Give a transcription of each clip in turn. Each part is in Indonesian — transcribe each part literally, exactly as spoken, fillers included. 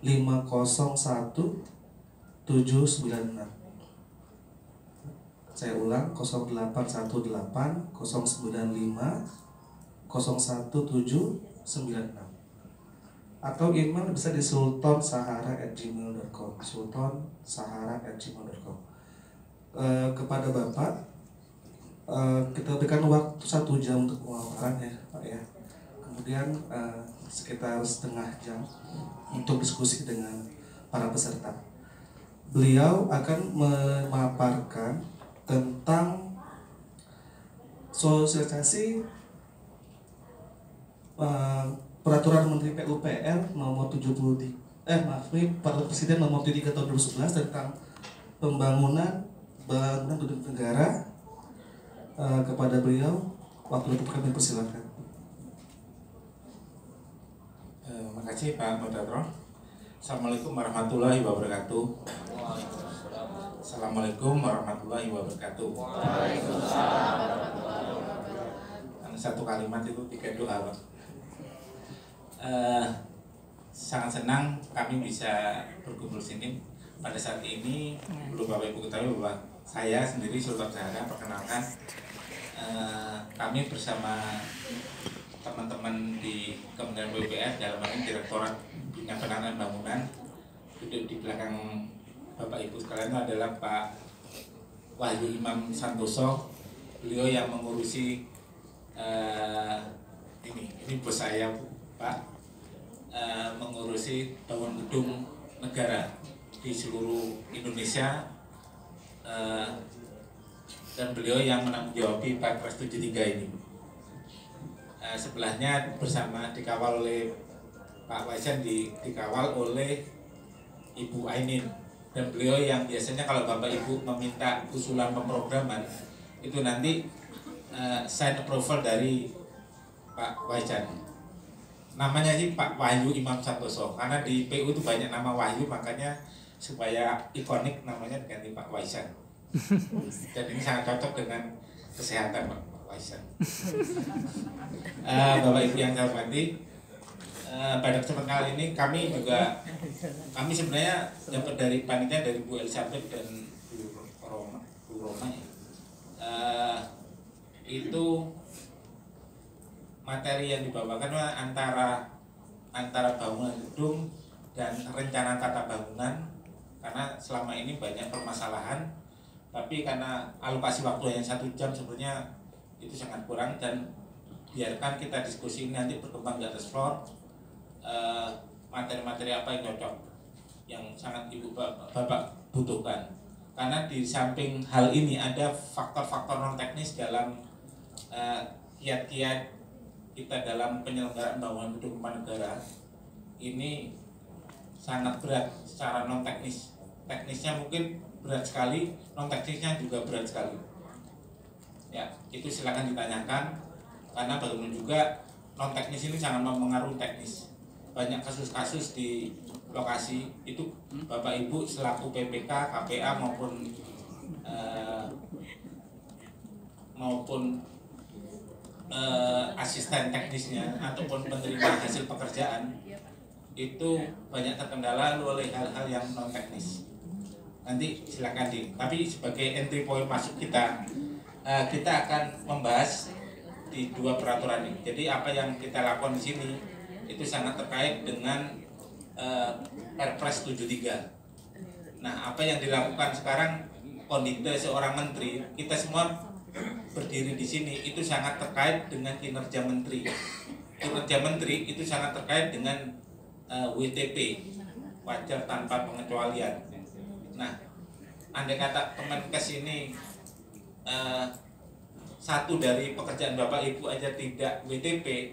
lima nol satu tujuh sembilan enam. Saya ulang, nol delapan satu delapan nol sembilan lima nol satu tujuh sembilan enam. Atau email bisa di sultonsahara at gmail dot com, sultonsahara at gmail dot com. E, kepada Bapak, e, kita berikan waktu satu jam untuk pemaparan ya Pak ya. Kemudian e, sekitar setengah jam untuk diskusi dengan para peserta. Beliau akan memaparkan tentang sosialisasi e, Peraturan Menteri P U P R nomor tujuh puluh tiga, eh maaf ini Presiden nomor tujuh puluh tiga tahun dua ribu sebelas tentang pembangunan bangunan gedung negara. Eh, kepada beliau waktu itu kami persilakan. Terima kasih Pak Moderator. Assalamualaikum warahmatullahi wabarakatuh. Assalamualaikum warahmatullahi wabarakatuh. Waalaikumsalam warahmatullahi wabarakatuh. Satu kalimat itu tiga doa. Uh, sangat senang kami bisa berkumpul sini pada saat ini. Belum Bapak Ibu ketahui bahwa saya sendiri Sultan Sahara, perkenalkan uh, kami bersama teman-teman di Kementerian P U P R dalam hal ini Direktorat Bina Penanganan Bangunan. Duduk di belakang Bapak Ibu sekalian adalah Pak Wahyu Imam Santoso, beliau yang mengurusi uh, ini ini bos saya Pak, uh, mengurusi bangun gedung negara di seluruh Indonesia, uh, dan beliau yang menanggapi Perpres tujuh puluh tiga ini. Uh, sebelahnya bersama dikawal oleh Pak Wayan, di, dikawal oleh Ibu Ainin, dan beliau yang biasanya kalau Bapak Ibu meminta usulan pemrograman itu nanti uh, sign approval dari Pak Wayan. Namanya sih Pak Wahyu Imam Santoso, karena di P U itu banyak nama Wahyu, makanya supaya ikonik namanya diganti Pak Waisan. Dan ini sangat cocok dengan kesehatan Pak Waisan. uh, Bapak Ibu yang saya hormati, uh, pada kesempatan kali ini kami juga, kami sebenarnya dapat dari panitia, dari Bu Elizabeth dan Bu Roma, Bu Roma ya. Uh, itu materi yang dibawakan antara antara bangunan gedung dan rencana tata bangunan, karena selama ini banyak permasalahan, tapi karena alokasi waktu yang satu jam sebenarnya itu sangat kurang, dan biarkan kita diskusi ini nanti berkembang di atas floor. Materi-materi apa yang cocok, yang sangat Ibu Bapak butuhkan, karena di samping hal ini ada faktor-faktor non teknis dalam kiat-kiat kita dalam penyelenggaraan bangunan gedung negara. Ini sangat berat secara non teknis, teknisnya mungkin berat sekali, non teknisnya juga berat sekali ya. Itu silakan ditanyakan, karena bagaimana juga non teknis ini sangat mempengaruhi teknis. Banyak kasus-kasus di lokasi itu Bapak Ibu selaku P P K, K P A maupun eh, maupun Uh, asisten teknisnya ataupun penerima hasil pekerjaan itu banyak terkendala oleh hal-hal yang non teknis. Nanti silakan di. Tapi sebagai entry point masuk kita, uh, kita akan membahas di dua peraturan ini. Jadi apa yang kita lakukan di sini itu sangat terkait dengan uh, Perpres tujuh puluh tiga. Nah, apa yang dilakukan sekarang kondisi seorang menteri, kita semua berdiri di sini itu sangat terkait dengan kinerja menteri. Kinerja menteri itu sangat terkait dengan uh, W T P, wajar tanpa pengecualian. Nah, andai kata Kemenkes ini uh, satu dari pekerjaan Bapak Ibu aja tidak W T P,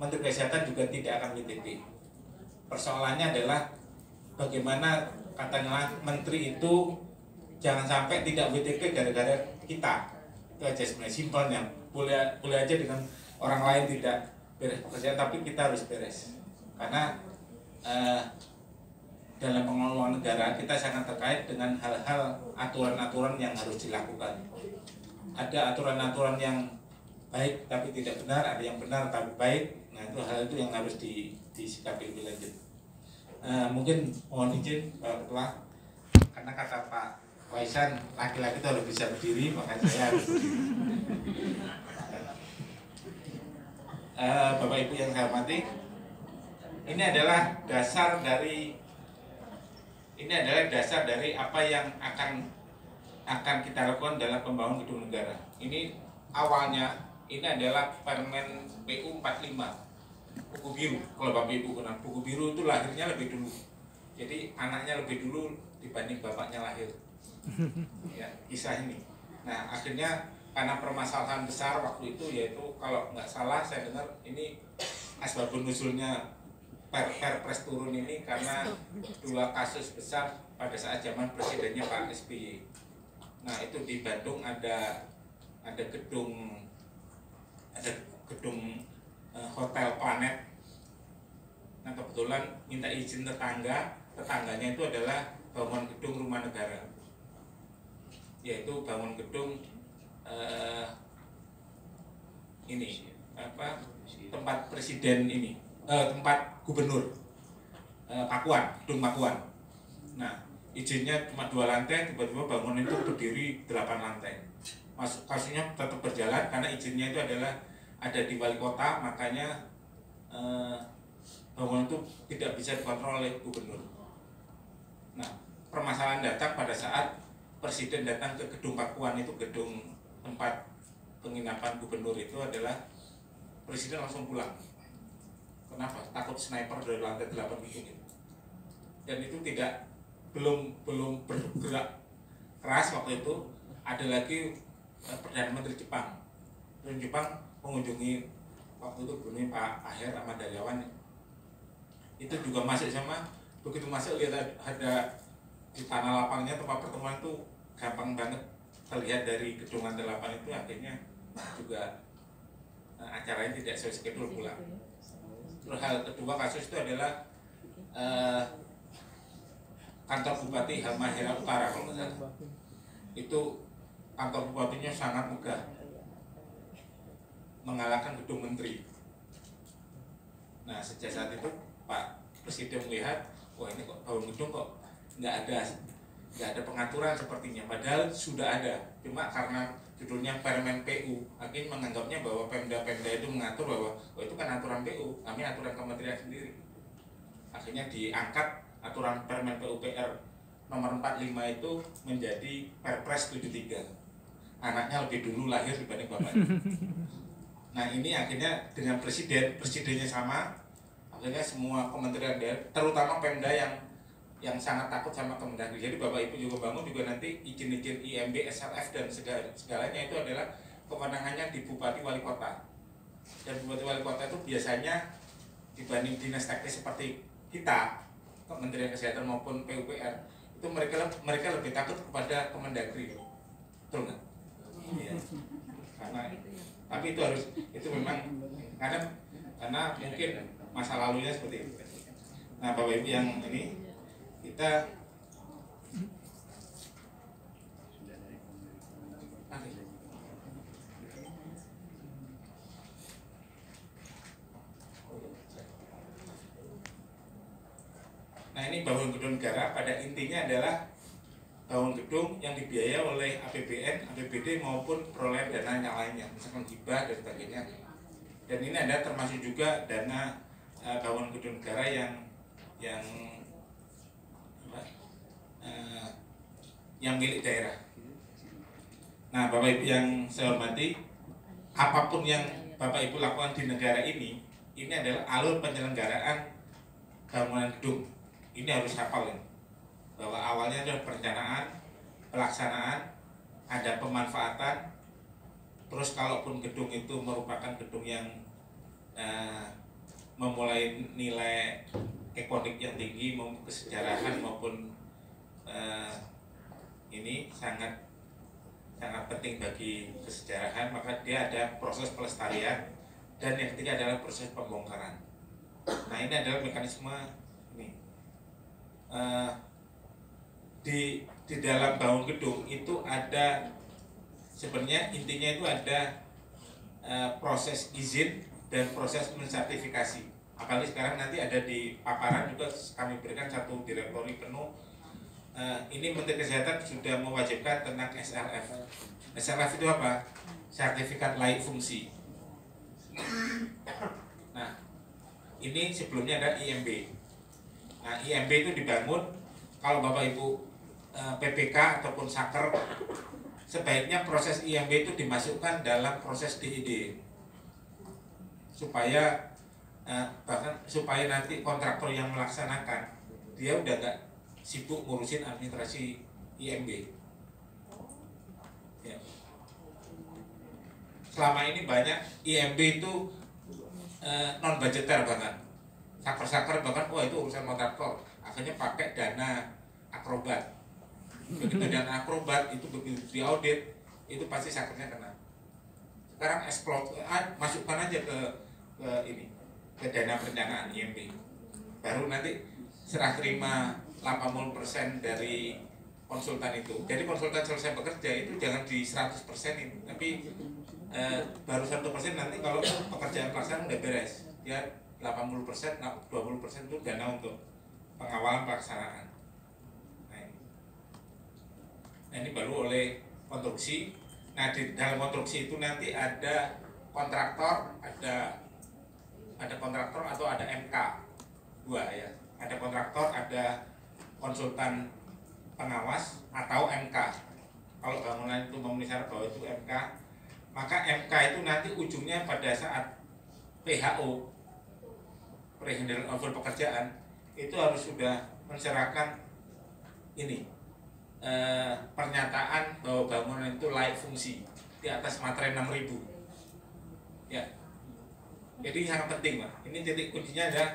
Menteri Kesehatan juga tidak akan W T P. Persoalannya adalah bagaimana katanya menteri itu jangan sampai tidak W T P gara-gara kita. Itu aja sebenarnya simpelnya, boleh boleh aja dengan orang lain tidak beres pekerjaan, tapi kita harus beres, karena eh, dalam pengelolaan negara kita sangat terkait dengan hal-hal aturan-aturan yang harus dilakukan. Ada aturan-aturan yang baik tapi tidak benar, ada yang benar tapi baik. Nah, itu hal itu yang harus di disikapi lebih lanjut. Uh, mungkin mohon izin Pak Ketua, karena kata Pak Waisan laki-laki itu harus bisa berdiri, maka saya harus uh, Bapak Ibu yang saya hormati, ini adalah dasar dari ini adalah dasar dari apa yang akan akan kita lakukan dalam pembangunan gedung negara. Ini awalnya ini adalah Permen P U empat puluh lima, buku biru. Kalau Bapak Ibu kenal, buku biru itu lahirnya lebih dulu. Jadi anaknya lebih dulu dibanding bapaknya lahir. Ya, kisah ini. Nah, akhirnya karena permasalahan besar waktu itu, yaitu kalau nggak salah saya dengar ini asbabun nuzulnya per Perpres turun ini karena dua kasus besar pada saat zaman presidennya Pak S B Y. Nah, itu di Bandung ada ada gedung ada gedung uh, hotel Planet. Nah, kebetulan minta izin tetangga, tetangganya itu adalah bangun gedung rumah negara, yaitu bangun gedung uh, ini apa tempat presiden ini uh, tempat gubernur uh, Pakuan, gedung Pakuan. Nah, izinnya cuma dua lantai, tiba-tiba bangun itu berdiri delapan lantai. Masuk kasusnya tetap berjalan karena izinnya itu adalah ada di wali kota, makanya eh, bangunan itu tidak bisa dikontrol oleh gubernur. Nah, permasalahan datang pada saat presiden datang ke gedung Pakuan, itu gedung tempat penginapan gubernur, itu adalah presiden langsung pulang. Kenapa? Takut sniper dari lantai delapan begini. Dan itu tidak belum belum bergerak keras waktu itu. Ada lagi Perdana Menteri Jepang, Menteri Jepang mengunjungi waktu itu gunung Pak Ir. M. Sulton itu juga masuk sama, begitu masuk lihat ada di tanah lapangnya tempat pertemuan itu gampang banget terlihat dari gedung lantai delapan itu, akhirnya juga eh, acaranya tidak sesuai schedule pula. Terus hal kedua kasus itu adalah eh, kantor Bupati Hamahera Utara kalau nggak salah, itu kantor bupatinya sangat megah, mengalahkan gedung menteri. Nah, sejak saat itu Pak Presiden melihat, wah ini kok bangun gedung kok nggak ada nggak ada pengaturan sepertinya, padahal sudah ada. Cuma karena judulnya Permen P U, akhirnya menganggapnya bahwa Pemda-Pemda itu mengatur bahwa oh, itu kan aturan P U, kami aturan kementerian sendiri. Akhirnya diangkat aturan Permen P U P R nomor empat puluh lima itu menjadi Perpres tujuh puluh tiga. Anaknya lebih dulu lahir dibanding bapaknya. Nah, ini akhirnya dengan presiden, presidennya sama, akhirnya semua kementerian daerah, terutama Pemda yang yang sangat takut sama Kemendagri. Jadi Bapak Ibu juga bangun juga nanti izin-izin I M B, S L F dan segala, segalanya itu adalah kewenangannya di Bupati Wali Kota. Dan Bupati Wali Kota itu biasanya dibanding dinas teknis seperti kita, Kementerian Kesehatan maupun P U P R, itu mereka mereka lebih takut kepada Kemendagri. Betul nggak? Iya. Karena tapi itu harus itu memang karena karena mungkin masa lalunya seperti itu. Nah, Bapak Ibu yang ini kita Nah, ini bangun gedung negara pada intinya adalah bangun gedung yang dibiayai oleh A P B N, A P B D maupun perolehan dana yang lainnya, misalkan hibah dan sebagainya. Dan ini ada termasuk juga dana uh, bangun gedung negara yang yang apa, uh, yang milik daerah. Nah, Bapak Ibu yang saya hormati, apapun yang Bapak Ibu lakukan di negara ini, ini adalah alur penyelenggaraan bangunan gedung. Ini harus hafalin bahwa awalnya ada perencanaan, pelaksanaan, ada pemanfaatan. Terus kalaupun gedung itu merupakan gedung yang eh, memulai nilai ekonik yang tinggi, maupun kesejarahan maupun eh, ini sangat sangat penting bagi kesejarahan, maka dia ada proses pelestarian, dan yang ketiga adalah proses pembongkaran. Nah, ini adalah mekanisme ini. Uh, di di dalam bangun gedung itu ada sebenarnya intinya itu ada uh, proses izin dan proses mensertifikasi. Apalagi sekarang nanti ada di paparan juga kami berikan satu direktori penuh. Uh, ini Menteri Kesehatan sudah mewajibkan tentang S L F. S L F itu apa? Sertifikat layak fungsi. Nah, ini sebelumnya ada I M B. Nah, I M B itu dibangun kalau Bapak Ibu uh, P P K ataupun Saker, sebaiknya proses I M B itu dimasukkan dalam proses D I D, supaya uh, bahkan supaya nanti kontraktor yang melaksanakan dia udah gak sibuk ngurusin administrasi I M B. Ya. Selama ini banyak I M B itu eh, non budgeter banget, saker-saker bahkan, wah itu urusan kontraktor, akhirnya pakai dana akrobat. Begitu dana akrobat itu begitu diaudit, itu pasti sakernya kena. Sekarang explore, masukkan aja ke, ke ini, ke dana perencanaan I M B. Baru nanti serah terima delapan puluh persen dari konsultan itu. Jadi konsultan selesai bekerja itu jangan di seratus persen ini, tapi eh, baru satu persen nanti kalau pekerjaan pelaksanaan udah beres. Ya delapan puluh persen, dua puluh persen itu dana untuk pengawalan pelaksanaan. Nah ini, nah, ini baru oleh konstruksi. Nah di dalam konstruksi itu nanti ada kontraktor, ada ada kontraktor atau ada M K dua ya. Ada kontraktor, ada konsultan pengawas atau M K. Kalau bangunan itu memenuhi syarat bahwa itu M K, maka M K itu nanti ujungnya pada saat P H O, perhendilan over pekerjaan, itu harus sudah mencerahkan ini e, pernyataan bahwa bangunan itu layak fungsi di atas materai enam ribu. Ya, jadi sangat penting, Pak. Ini titik kuncinya adalah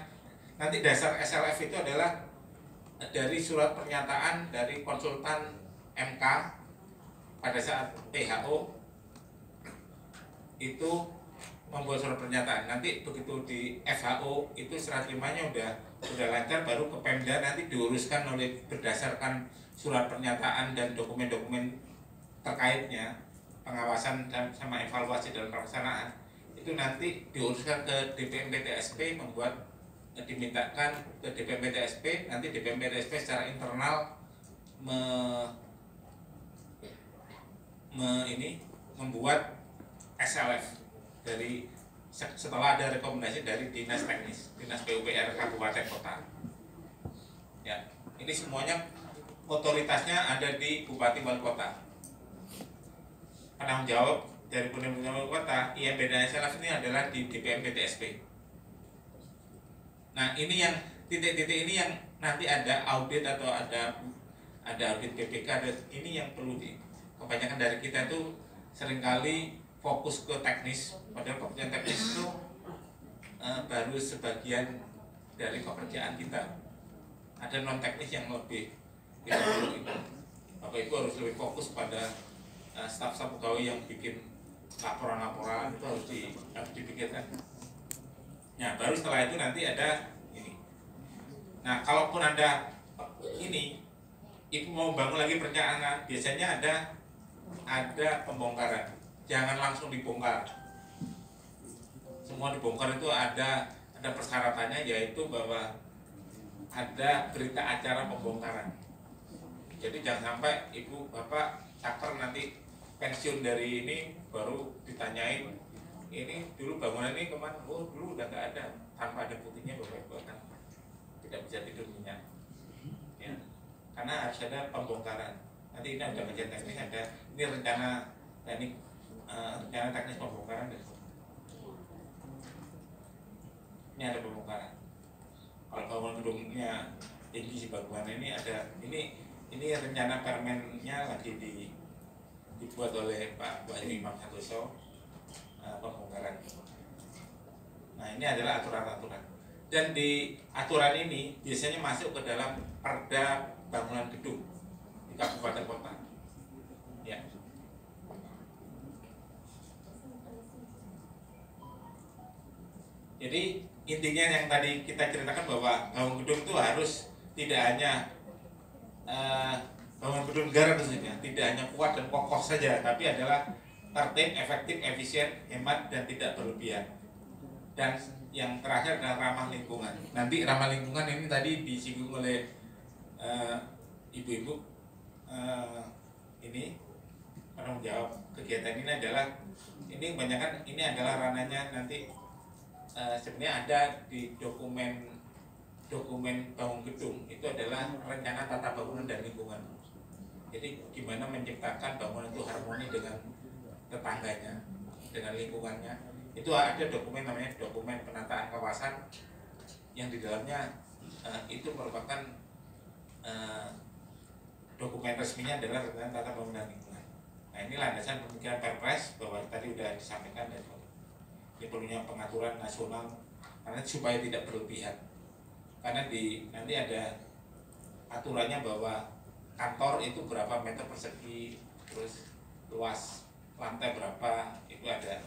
nanti dasar S L F itu adalah dari surat pernyataan dari konsultan M K pada saat P H O itu membuat surat pernyataan. Nanti begitu di F A O itu surat terimanya udah udah lancar, baru ke Pemda nanti diuruskan oleh berdasarkan surat pernyataan dan dokumen-dokumen terkaitnya, pengawasan dan sama evaluasi dalam pelaksanaan itu nanti diuruskan ke D P M P T S P, membuat dimintakan ke D P M P T S P, nanti D P M P T S P secara internal me, me, ini, membuat S L F dari setelah ada rekomendasi dari dinas teknis, dinas P U P R kabupaten kota. Ya, ini semuanya otoritasnya ada di bupati wali kota. Penanggung jawab dari pemerintah wali kota, I M B dan S L F ini adalah di D P M P T S P. Nah ini yang titik-titik ini yang nanti ada audit atau ada ada audit B P K, ada ini yang perlu di, kebanyakan dari kita itu seringkali fokus ke teknis, padahal pekerjaan teknis itu uh, baru sebagian dari pekerjaan kita. Ada non teknis yang lebih kita perlu itu. Bapak Ibu harus lebih fokus pada uh, staf-staf pegawai yang bikin laporan-laporan itu harus, di, harus dipikirkan. Nah, baru setelah itu nanti ada ini. Nah, kalaupun ada ini, Ibu mau bangun lagi perencanaan, biasanya ada ada pembongkaran. Jangan langsung dibongkar. Semua dibongkar itu ada ada persyaratannya, yaitu bahwa ada berita acara pembongkaran. Jadi jangan sampai Ibu, Bapak, Caker nanti pensiun dari ini baru ditanyain, ini dulu bangunan ini kemana? Oh dulu udah nggak ada, tanpa ada buktinya Bapak Ibu akan tidak bisa tidur nyenyak. Ya, karena harus ada pembongkaran. Nanti ini ada bagian teknis, ada ini rencana teknik, uh, rencana teknis pembongkaran dan ini ada pembongkaran. Kalau bangunan gedungnya tinggi si bangunan ini ada ini ini rencana permennya lagi di, dibuat oleh Pak Wahyu Imam Santoso. Pembongkaran. Nah ini adalah aturan-aturan, dan di aturan ini biasanya masuk ke dalam perda bangunan gedung di kabupaten kota. Ya. Jadi intinya yang tadi kita ceritakan bahwa bangunan gedung itu harus tidak hanya eh, bangunan gedung negara tentunya, tidak hanya kuat dan kokoh saja, tapi adalah tertib, efektif, efisien, hemat, dan tidak berlebihan. Dan yang terakhir adalah ramah lingkungan. Nanti ramah lingkungan ini tadi disinggung oleh ibu-ibu, uh, uh, ini penanggung jawab kegiatan ini adalah ini kebanyakan ini adalah ranahnya nanti uh, sebenarnya ada di dokumen dokumen bangun gedung itu adalah rencana tata bangunan dan lingkungan. Jadi gimana menciptakan bangunan itu harmoni dengan tetangganya, dengan lingkungannya. Itu ada dokumen namanya dokumen penataan kawasan yang di dalamnya uh, itu merupakan uh, dokumen resminya adalah tentang tata bangunan lingkungan. Nah, ini landasan pemikiran Perpres bahwa tadi sudah disampaikan dan ini perlunya pengaturan nasional karena supaya tidak berlebihan. Karena di nanti ada aturannya bahwa kantor itu berapa meter persegi, terus luas lantai berapa, itu ada.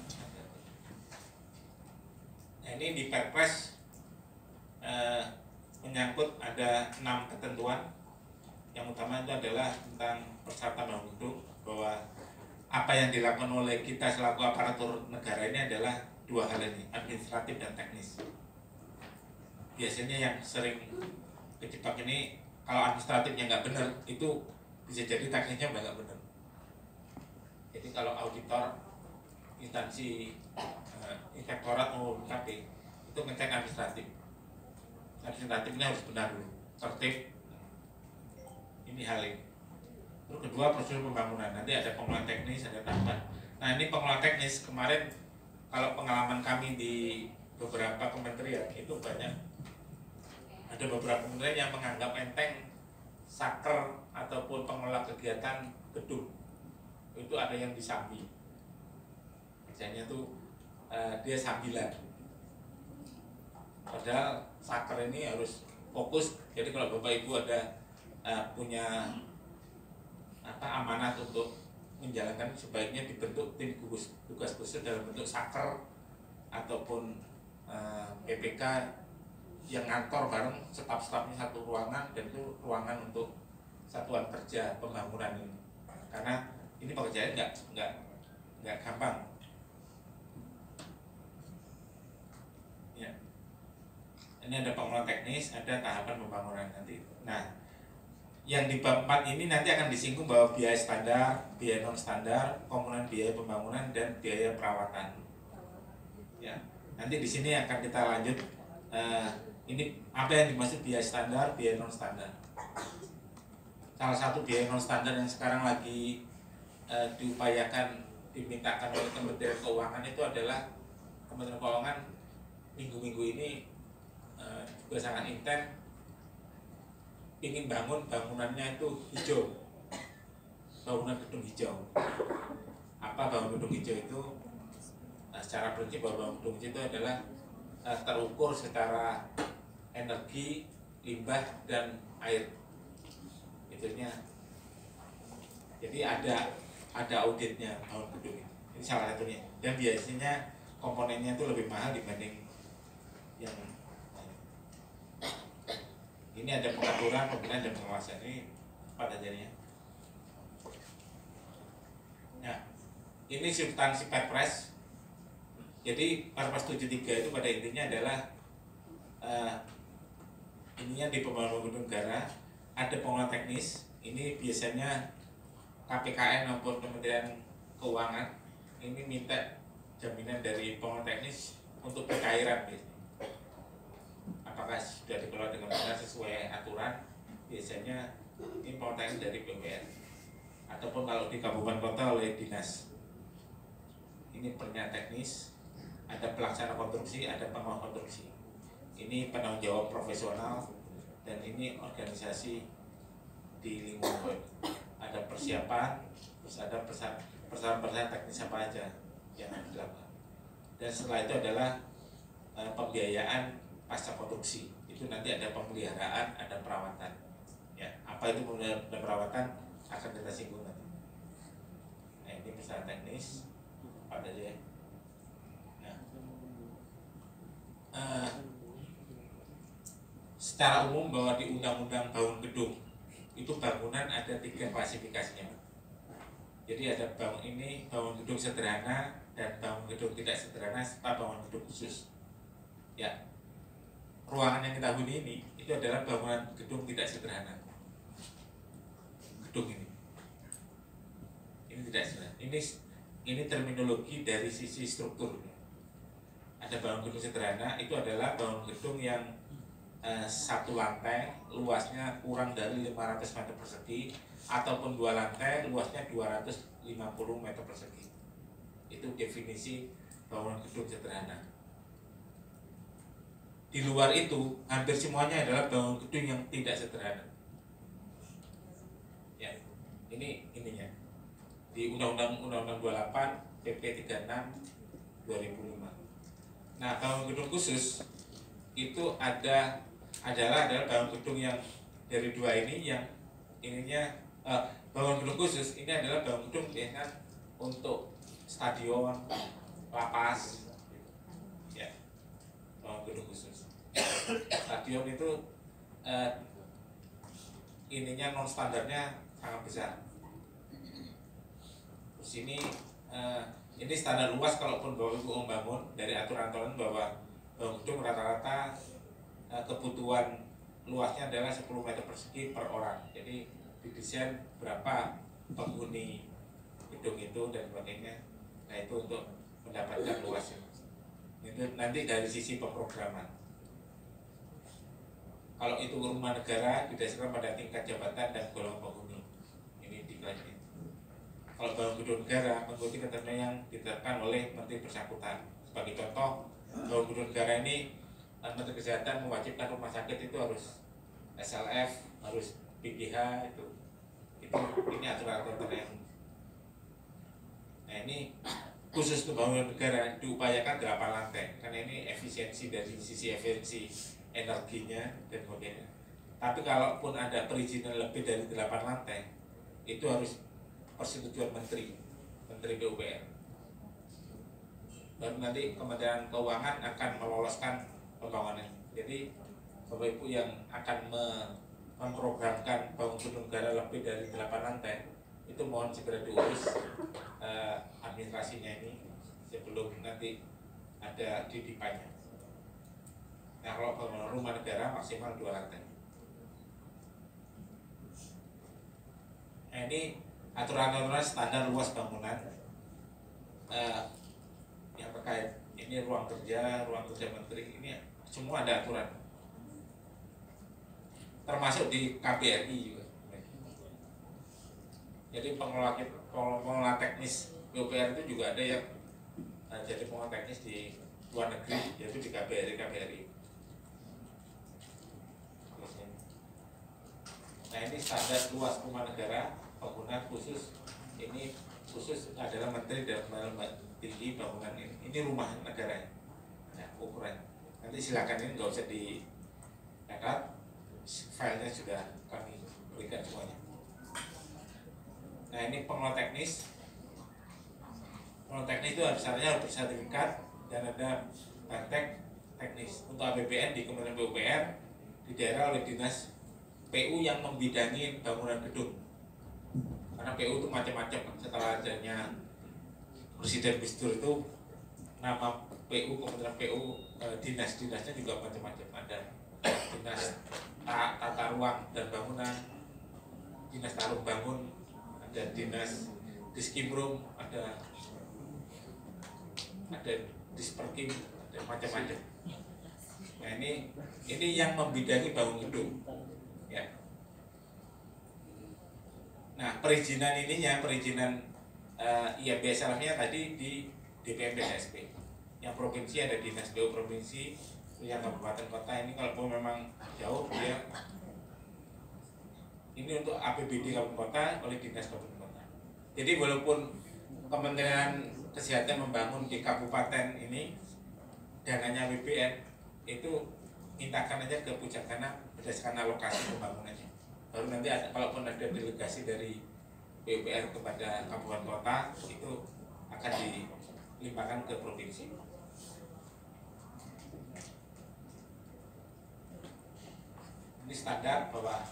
Nah, ini di Perpres eh, menyangkut ada enam ketentuan. Yang utama itu adalah tentang persyaratan bangun gedung, bahwa apa yang dilakukan oleh kita selaku aparatur negara ini adalah dua hal ini, administratif dan teknis. Biasanya yang sering kejebak ini, kalau administratifnya nggak benar, itu bisa jadi teknisnya nggak benar. Jadi kalau auditor instansi uh, inspektorat maupun K P itu ngecek administratif, administratifnya harus benar dulu, tertib. Ini hal ini. Terus kedua prosedur pembangunan. Nanti ada pengelolaan teknis, ada tambahan. Nah, ini pengelolaan teknis kemarin kalau pengalaman kami di beberapa kementerian itu banyak ada beberapa kementerian yang menganggap enteng saker ataupun pengelola kegiatan gedung. Itu ada yang disambi. Misalnya tuh uh, dia sambilan. Padahal saker ini harus fokus. Jadi kalau Bapak Ibu ada Uh, punya apa amanat untuk menjalankan, sebaiknya dibentuk tim gugus tugas khusus dalam bentuk saker ataupun uh, P P K yang ngantor bareng staf-stafnya satu ruangan, dan itu ruangan untuk satuan kerja pembangunan ini, karena ini pekerjaan nggak nggak nggak gampang ya. Ini ada pengelolaan teknis, ada tahapan pembangunan nanti. Nah, yang di bab empat ini nanti akan disinggung bahwa biaya standar, biaya non standar, komponen biaya pembangunan dan biaya perawatan. Ya, nanti di sini akan kita lanjut uh, ini apa yang dimaksud biaya standar, biaya non standar. Salah satu biaya non standar yang sekarang lagi uh, diupayakan dimintakan oleh Kementerian Keuangan itu adalah Kementerian Keuangan minggu-minggu ini uh, juga sangat intens. Ingin bangun bangunannya itu hijau, bangunan gedung hijau. Apa bangun gedung hijau itu? Nah, secara prinsip bangun gedung hijau itu adalah uh, terukur secara energi, limbah dan air. Itunya. Jadi ada ada auditnya bangun gedung ini. Ini salah satunya. Dan biasanya komponennya itu lebih mahal dibanding yang ini. Ada pengaturan, pembinaan dan pengawasan. Ini pada jadinya. Nah, ini substansi Perpres. Jadi Perpres tujuh puluh tiga itu pada intinya adalah uh, ininya di pembangunan gedung negara ada pengelolaan teknis. Ini biasanya K P K N maupun Kementerian Keuangan ini minta jaminan dari pengelolaan teknis untuk percairan biasanya. Apakah sudah dikelola dengan benar sesuai aturan? Biasanya ini pengelolaan dari B W R ataupun kalau di kabupaten kota oleh dinas. Ini pernya teknis, ada pelaksana konstruksi, ada pengelola konstruksi. Ini penanggung jawab profesional dan ini organisasi di lingkungan. Ada persiapan, terus ada persyaratan-persyaratan teknis apa aja yang dilakukan. Dan setelah itu adalah uh, pembiayaan pasca produksi. Itu nanti ada pemeliharaan, ada perawatan. Ya, apa itu pemeliharaan dan perawatan akan kita singgung nanti. Nah, ini misalnya teknis, apa aja ya. Nah, uh, secara umum bahwa di undang-undang bangun gedung itu bangunan ada tiga klasifikasinya. Jadi ada bangun ini bangun gedung sederhana dan bangun gedung tidak sederhana serta bangun gedung khusus. ya ruangan yang kita huni ini itu adalah bangunan gedung tidak sederhana. Gedung ini ini tidak sederhana. Ini ini terminologi dari sisi strukturnya. Ada bangun gedung sederhana, itu adalah bangun gedung yang eh, satu lantai luasnya kurang dari lima ratus meter persegi ataupun dua lantai luasnya dua ratus lima puluh meter persegi. Itu definisi bangunan gedung sederhana. Di luar itu hampir semuanya adalah bangunan gedung yang tidak sederhana. Ya, ini ininya di Undang-Undang Undang-Undang dua puluh delapan P P tiga puluh enam dua ribu lima. Nah, bangun gedung khusus itu ada adalah adalah bangun gedung yang dari dua ini yang ininya eh, bangun gedung khusus ini adalah bangun gedung dengan untuk stadion, lapas, ya, bangun gedung khusus. Stadion itu eh, ininya non standarnya sangat besar. Terus ini eh, ini standar luas kalaupun Bapak Ibu membangun dari aturan-aturan bahwa bangun gedung rata-rata kebutuhan luasnya adalah sepuluh meter persegi per orang. Jadi didesain berapa penghuni gedung itu dan sebagainya. Nah itu untuk mendapatkan luasnya. Itu nanti dari sisi pemrograman. Kalau itu rumah negara didasarkan pada tingkat jabatan dan golongan penghuni. Ini dikasih. Kalau bangun gedung negara mengikuti ketentuan yang ditetapkan oleh menteri bersangkutan. Sebagai contoh, bangun gedung negara ini Menteri Kesehatan mewajibkan rumah sakit itu harus S L F, harus P P K itu. Itu ini aturan-aturan yang. Nah ini khusus untuk bangunan negara diupayakan delapan lantai karena ini efisiensi dari sisi efisiensi energinya dan sebagainya. Tapi kalaupun ada perizinan lebih dari delapan lantai itu harus persetujuan menteri, menteri P U P R. Baru nanti Kementerian Keuangan akan meloloskan pembangunan. Jadi Bapak Ibu yang akan memprogramkan bangun gedung negara lebih dari delapan lantai itu mohon segera diurus eh, administrasinya ini sebelum nanti ada di D I P A-nya. Nah kalau bangunan rumah negara maksimal dua lantai. Nah ini aturan-aturan standar luas bangunan uh, yang terkait ini ruang kerja, ruang kerja menteri ini semua ada aturan, termasuk di K B R I juga. Jadi pengelola, pengelola teknis P U P R itu juga ada yang uh, jadi pengelola teknis di luar negeri, yaitu di K B R I K B R I. Nah ini standar luas rumah negara. Bangunan khusus ini khusus adalah menteri dan lembaga tinggi bangunan ini. Ini rumah negara. Nah, ukuran. Nanti silakan ini nggak usah di catat. Filenya sudah kami berikan semuanya. Nah, ini pengelola teknis. Pengelola teknis itu harusnya harus sertifikat dan ada praktek teknis untuk A P B N di Kementerian P U P R di daerah oleh dinas P U yang membidangi bangunan gedung. Karena P U itu macam-macam. Setelah adanya Presiden Gus Dur itu nama P U, Kementerian P U, dinas-dinasnya juga macam-macam. Ada dinas tata ruang dan bangunan, dinas taruh bangun, ada dinas diskimrum, ada ada disperkim, ada macam-macam. Nah ini ini yang membidangi bangun gedung, ya. Nah, perizinan ininya, perizinan uh, I M B S L F-nya tadi di D P M P T S P. Yang provinsi ada dinas P U provinsi, yang kabupaten kota ini kalau memang jauh dia. Ini untuk A P B D kabupaten oleh dinas kabupaten kota. Jadi walaupun Kementerian Kesehatan membangun di kabupaten ini dananya A P B N itu mintakan aja ke pujak tanah berdasarkan alokasi pembangunannya. Baru nanti ada, kalaupun ada delegasi dari P U P R kepada kabupaten kota itu akan dilimpahkan ke provinsi. Ini standar bahwa,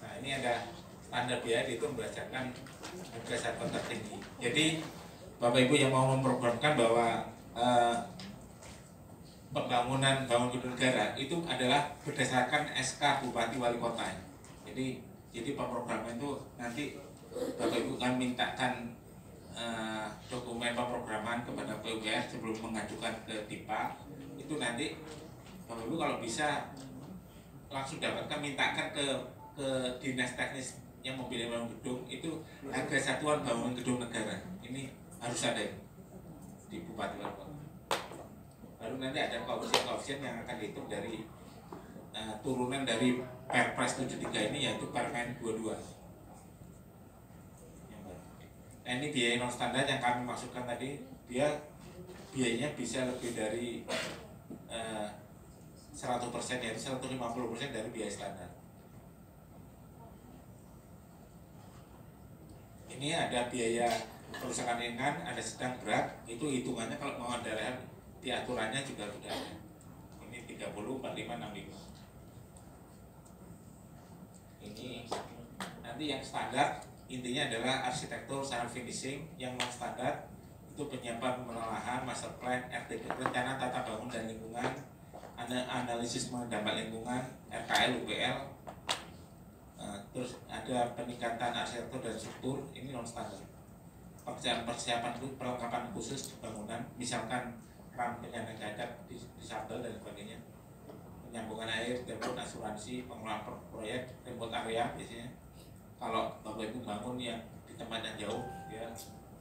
nah ini ada standar biaya itu berdasarkan harga satuan tertinggi. Jadi Bapak Ibu yang mau memprogramkan bahwa eh, pembangunan bangun gedung negara itu adalah berdasarkan S K Bupati Wali Kota. Jadi jadi pemrograman itu nanti Bapak Ibu akan mintakan uh, dokumen pemrograman kepada P U P R sebelum mengajukan ke D I P A. Itu nanti Bapak Ibu kalau bisa langsung dapatkan mintakan ke ke dinas teknis yang membiayai bangun gedung itu harga satuan bangun gedung negara. Ini harus ada di Bupati Wali Kota. Baru nanti ada koefisien-koefisien yang akan dihitung dari uh, turunan dari Perpres tujuh puluh tiga ini, yaitu Permen dua puluh dua. Nah, ini biaya non standar yang kami masukkan tadi, dia biayanya bisa lebih dari uh, seratus persen, yaitu seratus lima puluh persen dari biaya standar. Ini ada biaya kerusakan ringan, ada sedang berat, itu hitungannya kalau mau ada di aturannya juga sudah ada. Ini tiga puluh, empat puluh lima, enam puluh lima. Ini nanti yang standar intinya adalah arsitektur sama finishing, yang non standar itu penyiapan pengelolaan, master plan, R T P, rencana tata bangun dan lingkungan, analisis dampak lingkungan, R K L, U P L. Terus ada peningkatan arsitektur dan struktur, ini non standar. Persiapan-persiapan perlengkapan khusus bangunan, misalkan ram penyandang cacat, disabel dan sebagainya, penyambungan air, repot asuransi, pengelolaan proyek, repot area biasanya. Kalau Bapak Ibu bangun yang di tempat yang jauh, ya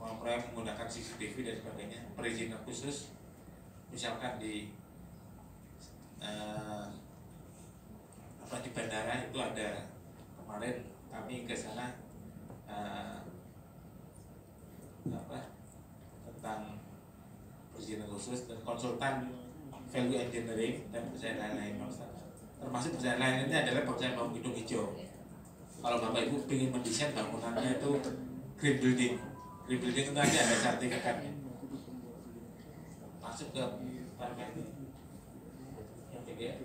pengelolaan proyek menggunakan C C T V dan sebagainya, perizinan khusus, misalkan di eh, apa di bandara itu ada kemarin kami ke sana eh, apa tentang perizinan khusus dan konsultan value engineering dan perusahaan lain-lain. Termasuk perusahaan lainnya adalah perusahaan bangun gedung hijau. Kalau Bapak Ibu ingin mendesain bangunannya itu green building, green building itu nanti ada sertifikatnya. Masuk ke Permen yang tiga.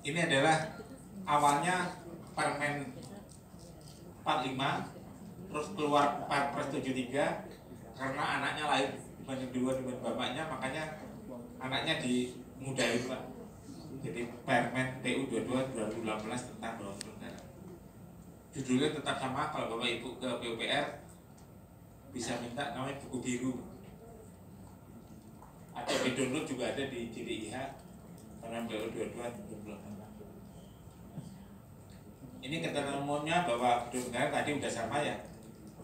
Ini adalah awalnya Permen empat puluh lima, terus keluar Perpres tujuh puluh tiga karena anaknya lahir dibanding dua dibanding bapaknya, makanya anaknya dimudahin Pak. Jadi Permen P U dua puluh dua dua ribu delapan belas tentang bangun gedung negara. Judulnya tetap sama, kalau Bapak Ibu ke P U P R bisa minta, namanya buku biru. Atau di download juga ada di J D I H. Permen P U dua puluh dua dua ribu delapan belas. Ini ketentuannya bahwa gedung negara tadi udah sama ya.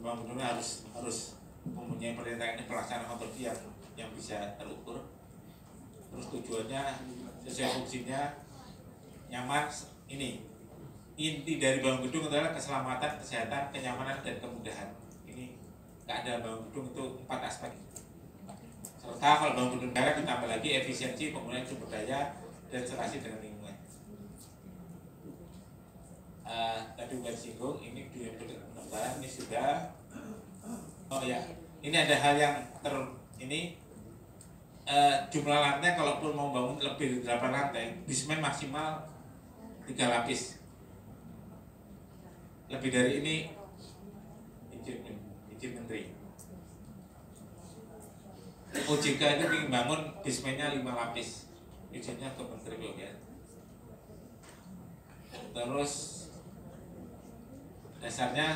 Memang gedung harus harus mempunyai perintah ini pelaksanaan operasi yang, yang bisa terukur. Terus tujuannya sesuai fungsinya, nyaman. Ini inti dari bangun gedung adalah keselamatan, kesehatan, kenyamanan dan kemudahan. Ini nggak ada bangun gedung itu empat aspek. Serta kalau bangun gedung negara ditambah lagi efisiensi penggunaan sumber daya dan serasi dengan lingkungan. Uh, tadi bukan singgung, ini di penambahan ini sudah. Oh ya, ini ada hal yang ter ini uh, jumlah lantai, kalaupun mau bangun lebih dari delapan lantai, basement maksimal tiga lapis. Lebih dari ini izin, izin menteri. O J K itu ingin bangun basementnya lima lapis, izinnya ke Menteri P U P R. Terus dasarnya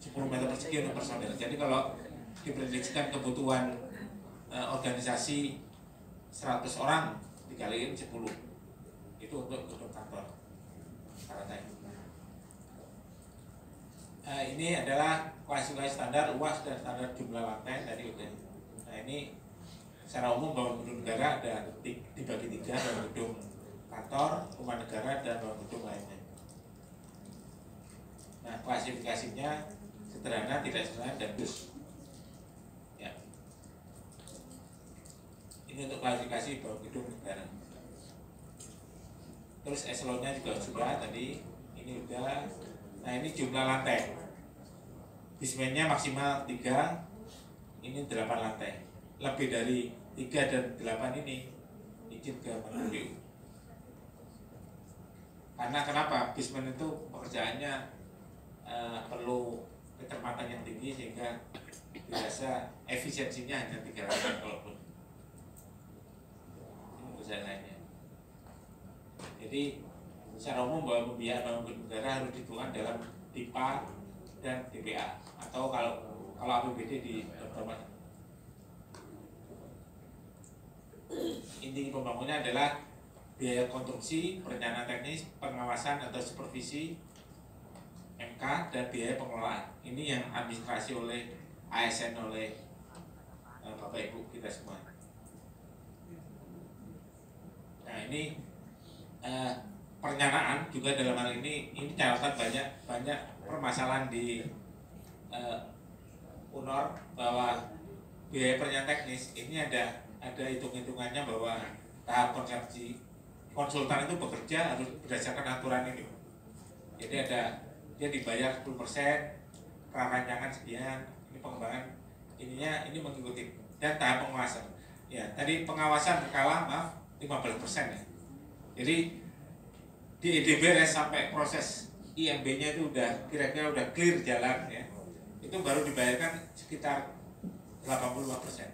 sepuluh meter persegi untuk personil. Jadi kalau diprediksikan kebutuhan e, organisasi seratus orang dikaliin sepuluh, itu untuk gedung kantor. E, ini adalah klasifikasi standar luas dan standar jumlah lantai dari U T N. Nah ini secara umum bangun gedung negara ada dibagi tiga, bangun gedung kantor, rumah negara, dan bangun gedung lainnya. Nah klasifikasinya sederhana, tidak sederhana, dan dus. Ya. Ini untuk klasifikasi bangun gedung negara. Terus eselonnya juga sudah tadi, ini sudah. Nah ini jumlah lantai. Basementnya maksimal tiga, ini delapan lantai. Lebih dari tiga dan delapan ini izin ke P U. Karena kenapa? Basement itu pekerjaannya eh, perlu ketermatan yang tinggi sehingga biasa efisiensinya hanya tiga lantai kalaupun. Ini perusahaan lainnya. Jadi secara umum bahwa pembiayaan bangun negara harus dituangkan dalam D I P A dan D P A atau kalau kalau A P B D di pertama. Inti pembangunnya adalah biaya konstruksi, perencanaan teknis, pengawasan atau supervisi M K dan biaya pengelolaan. Ini yang administrasi oleh A S N oleh uh, Bapak Ibu kita semua. Nah ini uh, perencanaan juga dalam hal ini ini catatan banyak banyak permasalahan di uh, U N O R bahwa biaya perencanaan teknis ini ada ada hitung-hitungannya bahwa tahap konsepsi konsultan itu bekerja harus berdasarkan aturan ini. Jadi ada dia dibayar sepuluh persen, rancangan sekian, ini pengembangan ininya ini mengikuti dan tahap pengawasan. Ya, tadi pengawasan berkala maaf lima belas persen ya. Jadi di D B R S sampai proses I M B-nya itu udah kira-kira udah clear jalan ya, itu baru dibayarkan sekitar delapan puluh lima persen.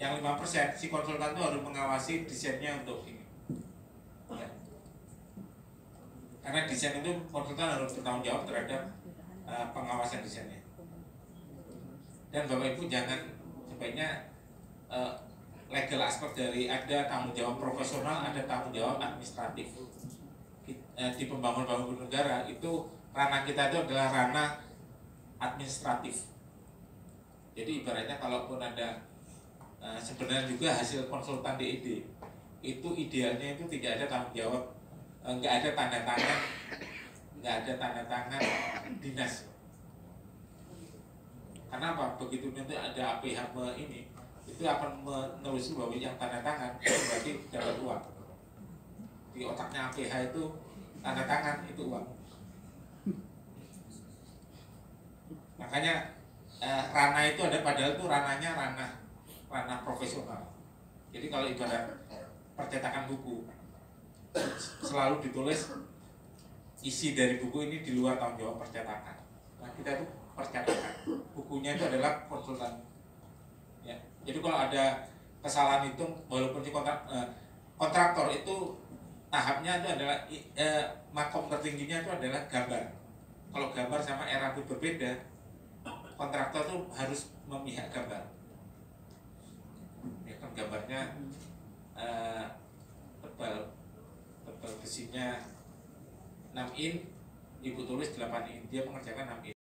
Yang lima persen si konsultan itu harus mengawasi desainnya untuk ini ya. Karena desain itu konsultan harus bertanggung jawab terhadap uh, pengawasan desainnya. Dan Bapak Ibu jangan sebaiknya uh, legal aspek dari ada tanggung jawab profesional, ada tanggung jawab administratif. Di pembangunan-pembangunan negara itu ranah kita itu adalah ranah administratif. Jadi ibaratnya kalaupun ada sebenarnya juga hasil konsultan D I D itu idealnya itu tidak ada tanggung jawab, nggak ada tanda tangan, nggak ada tanda tangan dinas. Karena apa? Begitu nanti ada A P H ini itu akan menelusuri bahwa yang tanda tangan itu berarti dapat uang. Di otaknya A P H itu tanda tangan itu uang. Makanya eh, ranah itu ada, padahal itu ranahnya ranah ranah profesional. Jadi kalau ibarat percetakan buku selalu ditulis isi dari buku ini di luar tanggung jawab percetakan. Nah kita itu percetakan, bukunya itu adalah konsultan. Ya. Jadi kalau ada kesalahan hitung, walaupun di kontrak, eh, kontraktor itu tahapnya itu adalah eh, makom tertingginya itu adalah gambar. Kalau gambar sama era itu berbeda, kontraktor itu harus memihak gambar. Ya kan gambarnya eh, tebal, tebal besinya enam in, ibu tulis delapan in, dia mengerjakan enam in.